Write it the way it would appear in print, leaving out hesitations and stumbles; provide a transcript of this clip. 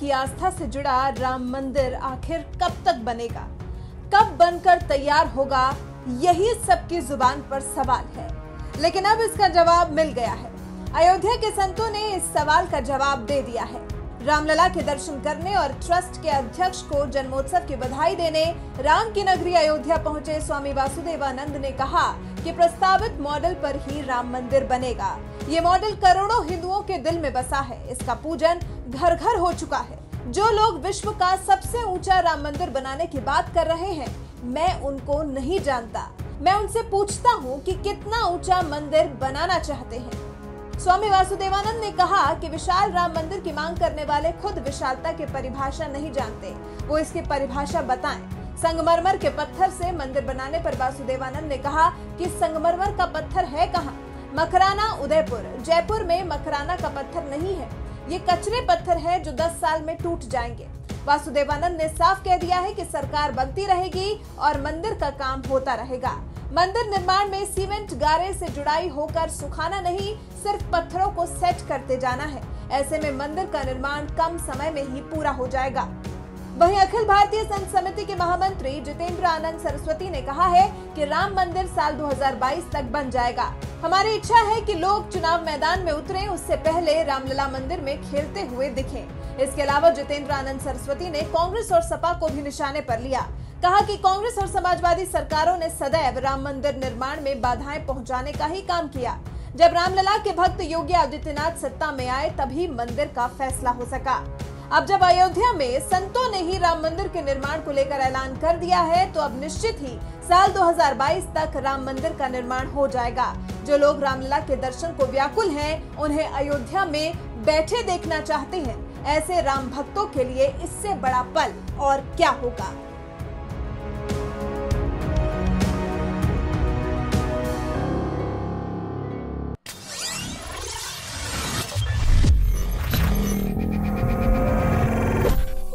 की आस्था से जुड़ा राम मंदिर आखिर कब तक बनेगा, कब बनकर तैयार होगा, यही सबकी जुबान पर सवाल है। लेकिन अब इसका जवाब मिल गया है। अयोध्या के संतों ने इस सवाल का जवाब दे दिया है। रामलला के दर्शन करने और ट्रस्ट के अध्यक्ष को जन्मोत्सव की बधाई देने राम की नगरी अयोध्या पहुंचे स्वामी वासुदेवानंद ने कहा कि प्रस्तावित मॉडल पर ही राम मंदिर बनेगा। ये मॉडल करोड़ों हिंदुओं के दिल में बसा है। इसका पूजन घर घर हो चुका है। जो लोग विश्व का सबसे ऊंचा राम मंदिर बनाने की बात कर रहे हैं, मैं उनको नहीं जानता। मैं उनसे पूछता हूँ कि कितना ऊंचा मंदिर बनाना चाहते हैं। स्वामी वासुदेवानंद ने कहा कि विशाल राम मंदिर की मांग करने वाले खुद विशालता की परिभाषा नहीं जानते, वो इसकी परिभाषा बताएं। संगमरमर के पत्थर से मंदिर बनाने पर वासुदेवानंद ने कहा कि संगमरमर का पत्थर है कहाँ? मकराना, उदयपुर, जयपुर में मकराना का पत्थर नहीं है। ये कचरे पत्थर है जो 10 साल में टूट जाएंगे। वासुदेवानंद ने साफ कह दिया है कि सरकार बनती रहेगी और मंदिर का काम होता रहेगा। मंदिर निर्माण में सीमेंट गारे से जुड़ाई होकर सुखाना नहीं, सिर्फ पत्थरों को सेट करते जाना है। ऐसे में मंदिर का निर्माण कम समय में ही पूरा हो जाएगा। वहीं अखिल भारतीय संत समिति के महामंत्री जितेंद्र आनंद सरस्वती ने कहा है कि राम मंदिर साल 2022 तक बन जाएगा। हमारी इच्छा है कि लोग चुनाव मैदान में उतरे उससे पहले रामलला मंदिर में खेलते हुए दिखे। इसके अलावा जितेंद्र आनंद सरस्वती ने कांग्रेस और सपा को भी निशाने पर लिया। कहा कि कांग्रेस और समाजवादी सरकारों ने सदैव राम मंदिर निर्माण में बाधाएं पहुंचाने का ही काम किया। जब रामलला के भक्त योगी आदित्यनाथ सत्ता में आए तभी मंदिर का फैसला हो सका। अब जब अयोध्या में संतों ने ही राम मंदिर के निर्माण को लेकर ऐलान कर दिया है तो अब निश्चित ही साल 2022 तक राम मंदिर का निर्माण हो जाएगा। जो लोग रामलला के दर्शन को व्याकुल हैं, उन्हें अयोध्या में बैठे देखना चाहते हैं। ऐसे राम भक्तों के लिए इससे बड़ा पल और क्या होगा।